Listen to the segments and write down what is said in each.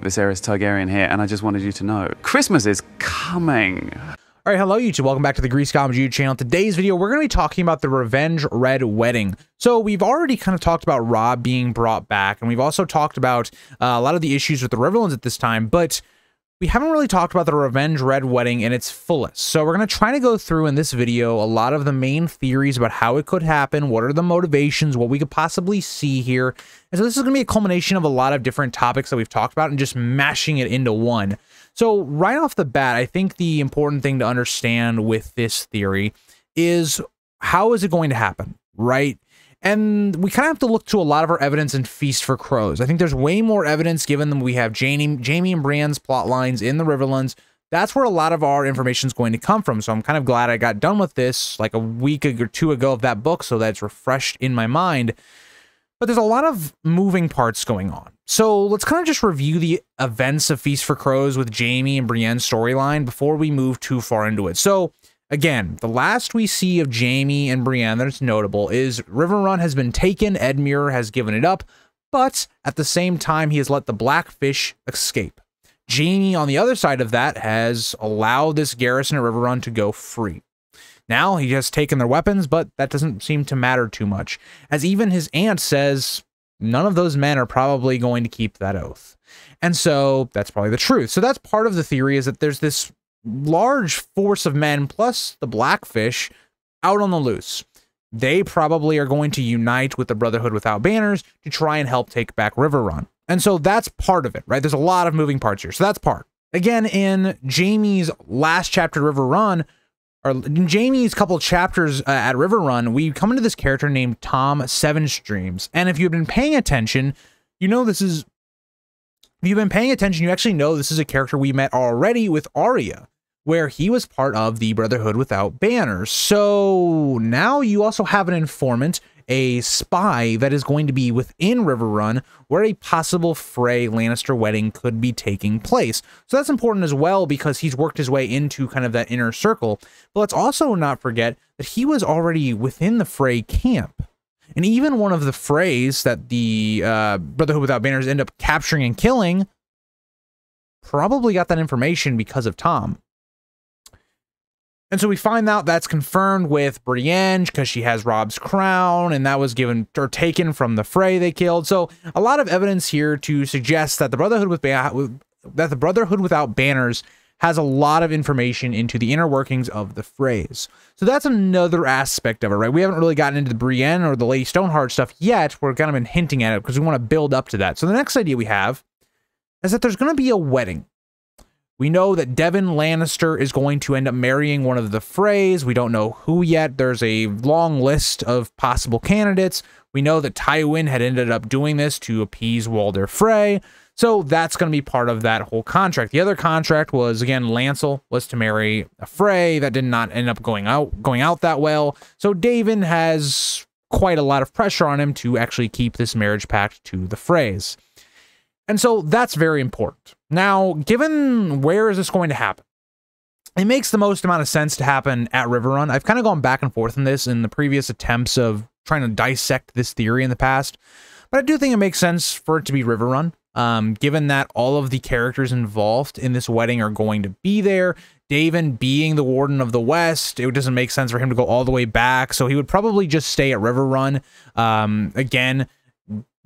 Viserys Targaryen here, and I just wanted you to know, Christmas is coming. All right, hello YouTube, welcome back to the Grease Goblins YouTube channel. Today's video, we're gonna be talking about the Revenge Red Wedding. So we've already kind of talked about Robb being brought back, and we've also talked about a lot of the issues with the Riverlands at this time, but we haven't really talked about the Revenge Red Wedding in its fullest. So we're going to try to go through in this video a lot of the main theories about how it could happen, what are the motivations, what we could possibly see here. And so this is going to be a culmination of a lot of different topics that we've talked about and just mashing it into one. So right off the bat, I think the important thing to understand with this theory is how is it going to happen, right? And we kind of have to look to a lot of our evidence in Feast for Crows. I think there's way more evidence given than we have Jaime and Brienne's plot lines in the Riverlands. That's where a lot of our information is going to come from. So I'm kind of glad I got done with this like a week or two ago of that book, so that's refreshed in my mind. But there's a lot of moving parts going on. So let's kind of just review the events of Feast for Crows with Jaime and Brienne's storyline before we move too far into it. So again, the last we see of Jaime and Brienne that's notable is Riverrun has been taken, Edmure has given it up, but at the same time, he has let the Blackfish escape. Jaime, on the other side of that, has allowed this garrison at Riverrun to go free. Now, he has taken their weapons, but that doesn't seem to matter too much, as even his aunt says, none of those men are probably going to keep that oath. And so, that's probably the truth. So that's part of the theory, is that there's this large force of men plus the Blackfish out on the loose. They probably are going to unite with the Brotherhood Without Banners to try and help take back Riverrun. And so that's part of it, right? There's a lot of moving parts here. So that's part. Again, in Jaime's last chapter, Riverrun, or in Jaime's couple chapters at Riverrun, we come into this character named Tom Sevenstreams. And if you've been paying attention, you know this is... If you've been paying attention, you actually know this is a character we met already with Arya, where he was part of the Brotherhood Without Banners. So now you also have an informant, a spy that is going to be within Riverrun, where a possible Frey Lannister wedding could be taking place. So that's important as well, because he's worked his way into kind of that inner circle. But let's also not forget that he was already within the Frey camp. And even one of the Freys that the Brotherhood Without Banners end up capturing and killing probably got that information because of Tom. And so we find out that's confirmed with Brienne, because she has Robb's crown, and that was given or taken from the Frey they killed. So a lot of evidence here to suggest that the Brotherhood Without Banners has a lot of information into the inner workings of the Freys. So that's another aspect of it, right? We haven't really gotten into the Brienne or the Lady Stoneheart stuff yet. We're kind of been hinting at it because we want to build up to that. So the next idea we have is that there's going to be a wedding. We know that Daven Lannister is going to end up marrying one of the Freys. We don't know who yet. There's a long list of possible candidates. We know that Tywin had ended up doing this to appease Walder Frey. So that's going to be part of that whole contract. The other contract was, again, Lancel was to marry a Frey. That did not end up going out that well. So Daven has quite a lot of pressure on him to actually keep this marriage pact to the Freys. And so that's very important. Now, given where is this going to happen? It makes the most amount of sense to happen at Riverrun. I've kind of gone back and forth in this in the previous attempts of trying to dissect this theory in the past. But I do think it makes sense for it to be Riverrun. Given that all of the characters involved in this wedding are going to be there, Daven being the Warden of the West, it doesn't make sense for him to go all the way back, so he would probably just stay at Riverrun. Again,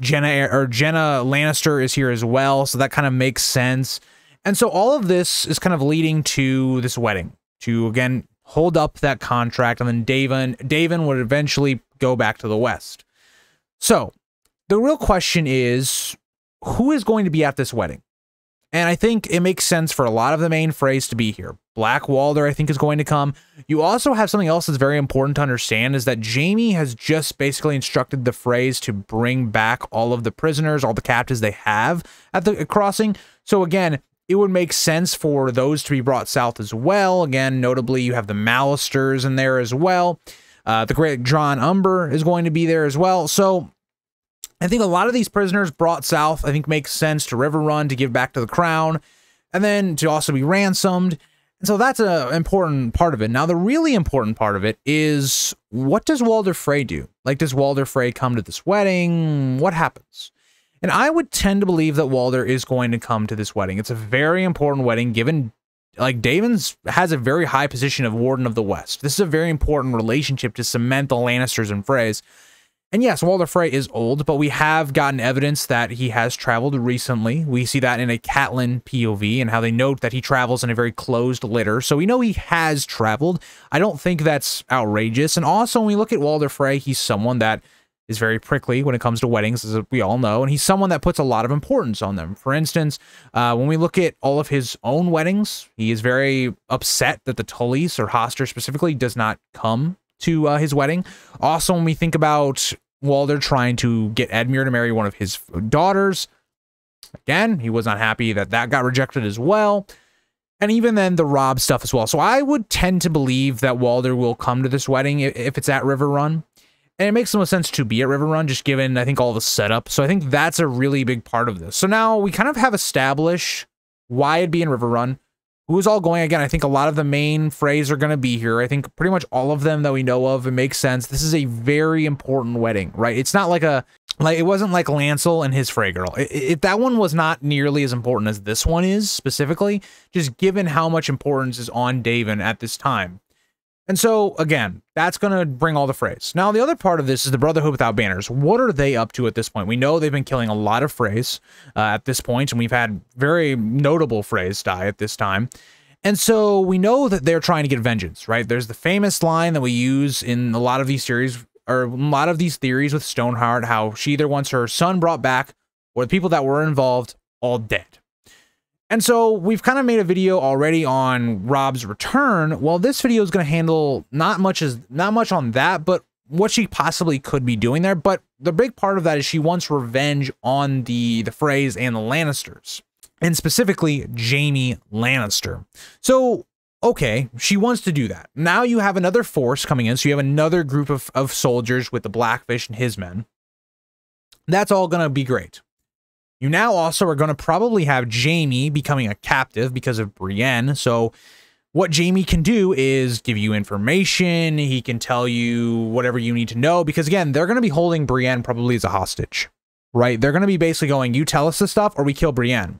Genna Lannister is here as well, so that kind of makes sense. And so all of this is kind of leading to this wedding, to, again, hold up that contract, and then Daven would eventually go back to the West. So, the real question is, who is going to be at this wedding? And I think it makes sense for a lot of the main Freys to be here. Blackwalder, I think, is going to come. You also have something else that's very important to understand, is that Jaime has just basically instructed the Freys to bring back all of the prisoners, all the captives they have at the crossing. So again, it would make sense for those to be brought south as well. Again, notably, you have the Malisters in there as well. The great John Umber is going to be there as well. So I think a lot of these prisoners brought south, I think, makes sense to Riverrun to give back to the crown and then to also be ransomed. And so that's an important part of it. Now, the really important part of it is, what does Walder Frey do? Like, does Walder Frey come to this wedding? What happens? And I would tend to believe that Walder is going to come to this wedding. It's a very important wedding, given like Daven's has a very high position of Warden of the West. This is a very important relationship to cement the Lannisters and Freys. And yes, Walder Frey is old, but we have gotten evidence that he has traveled recently. We see that in a Catelyn POV and how they note that he travels in a very closed litter. So we know he has traveled. I don't think that's outrageous. And also, when we look at Walder Frey, he's someone that is very prickly when it comes to weddings, as we all know, and he's someone that puts a lot of importance on them. For instance, when we look at all of his own weddings, he is very upset that the Tullys, or Hoster specifically, does not come to his wedding. Also, when we think about Walder trying to get Edmure to marry one of his daughters, again, he was not happy that that got rejected as well. And even then, the Robb stuff as well. So I would tend to believe that Walder will come to this wedding if it's at Riverrun. And it makes the most sense to be at Riverrun, just given, I think, all the setup. So I think that's a really big part of this. So now we kind of have established why it'd be in Riverrun, who's all going. Again, I think a lot of the main Freys are going to be here. I think pretty much all of them that we know of. It makes sense. This is a very important wedding, right? It's not like a, like, it wasn't like Lancel and his Frey girl. That one was not nearly as important as this one is specifically, just given how much importance is on Daven at this time. And so, again, that's going to bring all the Freys. Now, the other part of this is the Brotherhood Without Banners. What are they up to at this point? We know they've been killing a lot of Freys at this point, and we've had very notable Freys die at this time. And so we know that they're trying to get vengeance, right? There's the famous line that we use in a lot of these series, or a lot of these theories with Stoneheart, how she either wants her son brought back or the people that were involved all dead. And so we've kind of made a video already on Robb's return. Well, this video is going to handle not much on that, but what she possibly could be doing there. But the big part of that is she wants revenge on the Freys and the Lannisters, and specifically Jaime Lannister. So, okay, she wants to do that. Now you have another force coming in. So you have another group of soldiers with the Blackfish and his men. That's all going to be great. You now also are going to probably have Jaime becoming a captive because of Brienne. So what Jaime can do is give you information. He can tell you whatever you need to know, because again, they're going to be holding Brienne probably as a hostage, right? They're going to be basically going, you tell us this stuff or we kill Brienne.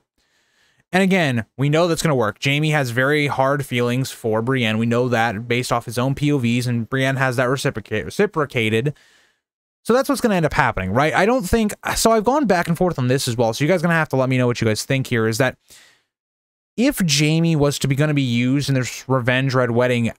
And again, we know that's going to work. Jaime has very hard feelings for Brienne. We know that based off his own POVs, and Brienne has that reciprocated. So that's what's going to end up happening, right? I don't think... So I've gone back and forth on this as well, so you guys are going to have to let me know what you guys think here, is that if Jaime was to be going to be used in this Revenge Red Wedding,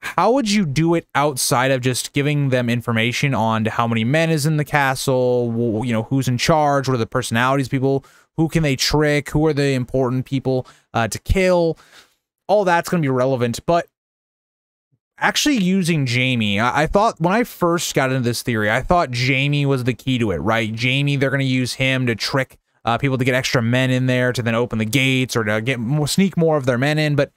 how would you do it outside of just giving them information on how many men is in the castle, you know, who's in charge, what are the personalities of people, who can they trick, who are the important people to kill? All that's going to be relevant, but actually using Jaime, I thought when I first got into this theory, I thought Jaime was the key to it, right? Jaime, they're going to use him to trick people to get extra men in there to then open the gates or to get more, sneak more of their men in. But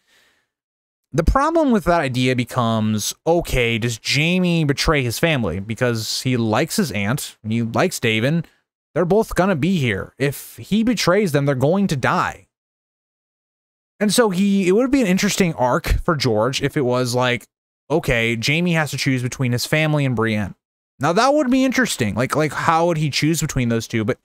the problem with that idea becomes, okay, does Jaime betray his family? Because he likes his aunt, and he likes Daven. They're both going to be here. If he betrays them, they're going to die. And so it would be an interesting arc for George if it was like, okay, Jaime has to choose between his family and Brienne. Now, that would be interesting. Like, how would he choose between those two? But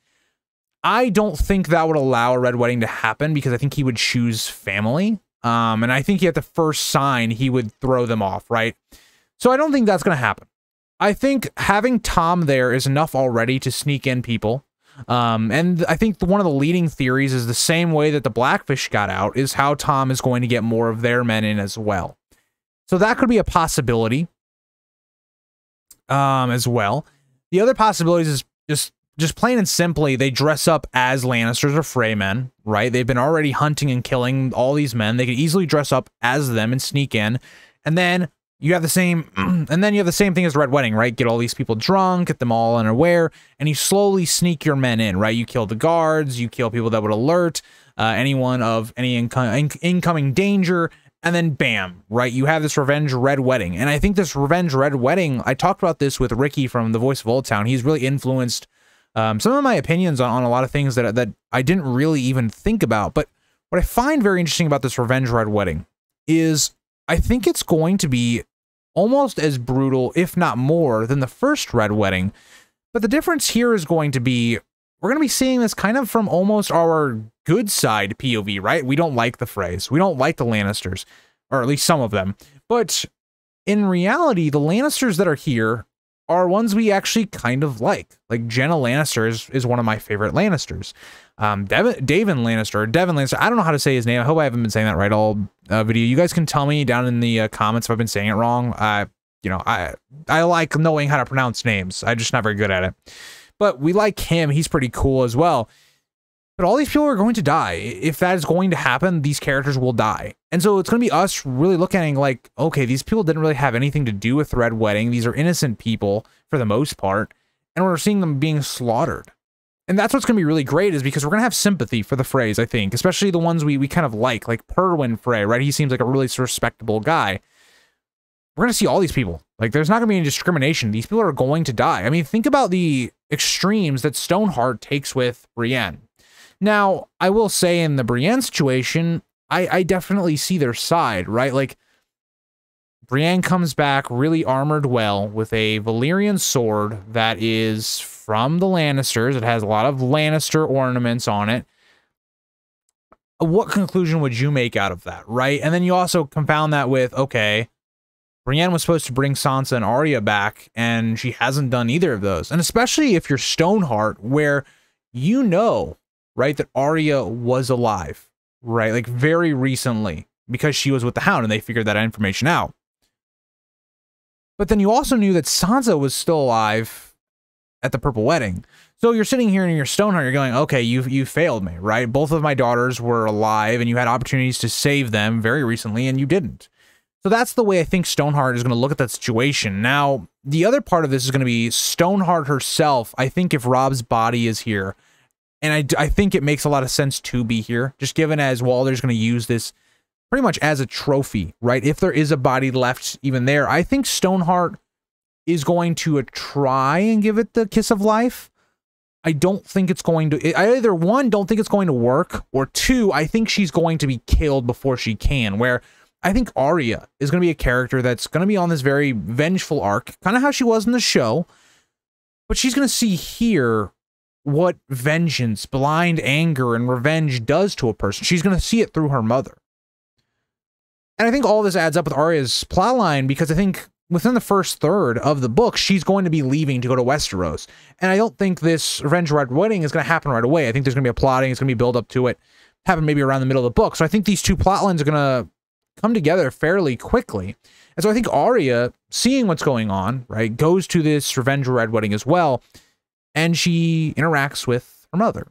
I don't think that would allow a Red Wedding to happen, because I think he would choose family. And I think at the first sign, he would throw them off, right? So I don't think that's going to happen. I think having Tom there is enough already to sneak in people. And I think one of the leading theories is the same way that the Blackfish got out, is how Tom is going to get more of their men in as well. So that could be a possibility as well. The other possibilities is just plain and simply, they dress up as Lannisters or Frey men, right? They've been already hunting and killing all these men. They could easily dress up as them and sneak in. And then you have the same thing as Red Wedding, right? Get all these people drunk, get them all unaware, and you slowly sneak your men in, right? You kill the guards, you kill people that would alert anyone of any incoming danger. And then bam, right? You have this Revenge Red Wedding. And I think this Revenge Red Wedding, I talked about this with Ricky from the Voice of Old Town. He's really influenced some of my opinions on a lot of things that I didn't really even think about. But what I find very interesting about this Revenge Red Wedding is I think it's going to be almost as brutal, if not more, than the first Red Wedding. But the difference here is going to be we're going to be seeing this kind of from almost our good side POV, right? We don't like the Freys. We don't like the Lannisters, or at least some of them. But in reality, the Lannisters that are here are ones we actually kind of like. Like Genna Lannister is one of my favorite Lannisters. Daven Lannister. I don't know how to say his name. I hope I haven't been saying that right all video. You guys can tell me down in the comments if I've been saying it wrong. You know, I like knowing how to pronounce names. I'm just not very good at it. But we like him. He's pretty cool as well. But all these people are going to die. If that is going to happen, these characters will die. And so it's going to be us really looking like, okay, these people didn't really have anything to do with Red Wedding. These are innocent people for the most part. And we're seeing them being slaughtered. And that's what's going to be really great, is because we're going to have sympathy for the Freys, I think. Especially the ones we kind of like Perwyn Frey, right? He seems like a really respectable guy. We're going to see all these people. Like, there's not going to be any discrimination. These people are going to die. I mean, think about the extremes that Stoneheart takes with Brienne. Now, I will say in the Brienne situation, I definitely see their side, right? Like, Brienne comes back really armored well with a Valyrian sword that is from the Lannisters. It has a lot of Lannister ornaments on it. What conclusion would you make out of that, right? And then you also confound that with, okay, Brienne was supposed to bring Sansa and Arya back, and she hasn't done either of those. And especially if you're Stoneheart, where you know, right, that Arya was alive, right? Like, very recently, because she was with the Hound, and they figured that information out. But then you also knew that Sansa was still alive at the Purple Wedding. So you're sitting here in your Stoneheart, you're going, okay, you failed me, right? Both of my daughters were alive, and you had opportunities to save them very recently, and you didn't. So that's the way I think Stoneheart is going to look at that situation. Now, the other part of this is going to be Stoneheart herself. I think if Robb's body is here, and I think it makes a lot of sense to be here, just given as Walder's going to use this pretty much as a trophy, right? If there is a body left even there, I think Stoneheart is going to try and give it the kiss of life. I don't think it's going to... I either, one, don't think it's going to work, or two, I think she's going to be killed before she can, where... I think Arya is going to be a character that's going to be on this very vengeful arc, kind of how she was in the show, but she's going to see here what vengeance, blind anger, and revenge does to a person. She's going to see it through her mother. And I think all this adds up with Arya's plotline, because I think within the first third of the book, she's going to be leaving to go to Westeros. And I don't think this Revenge Red Wedding is going to happen right away. I think there's going to be a plotting, it's going to be build up to it, happen maybe around the middle of the book. So I think these two plotlines are going to come together fairly quickly. And so I think Arya, seeing what's going on, right, goes to this Revenge Red Wedding as well, and she interacts with her mother.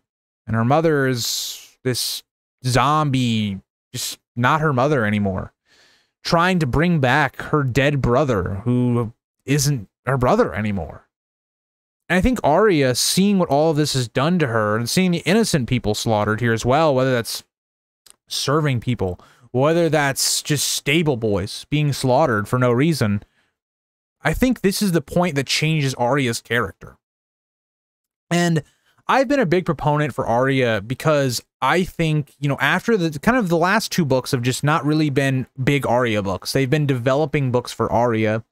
And her mother is this zombie, just not her mother anymore, trying to bring back her dead brother, who isn't her brother anymore. And I think Arya, seeing what all of this has done to her, and seeing the innocent people slaughtered here as well, whether that's serving people, whether that's just stable boys being slaughtered for no reason, I think this is the point that changes Arya's character. And I've been a big proponent for Arya because I think, you know, after the kind of the last two books have just not really been big Arya books, they've been developing books for Arya.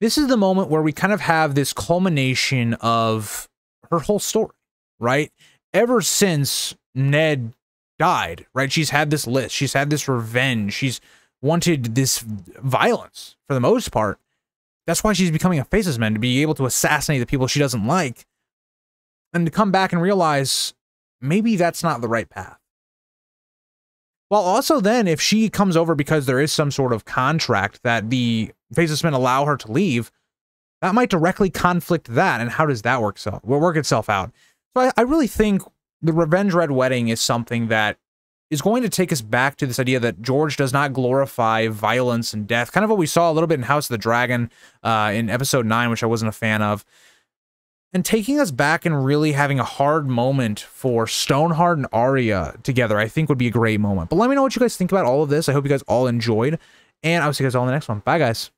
This is the moment where we kind of have this culmination of her whole story, right? Ever since Ned died, right? She's had this list. She's had this revenge. She's wanted this violence for the most part. That's why she's becoming a Faceless Man, to be able to assassinate the people she doesn't like, and to come back and realize maybe that's not the right path. While also then, if she comes over because there is some sort of contract that the Faceless Men allow her to leave, that might directly conflict that. And how does that work itself out? So I really think the Revenge Red Wedding is something that is going to take us back to this idea that George does not glorify violence and death. Kind of what we saw a little bit in House of the Dragon in episode 9, which I wasn't a fan of. And taking us back and really having a hard moment for Stoneheart and Arya together, I think would be a great moment. But let me know what you guys think about all of this. I hope you guys all enjoyed. And I'll see you guys all in the next one. Bye, guys.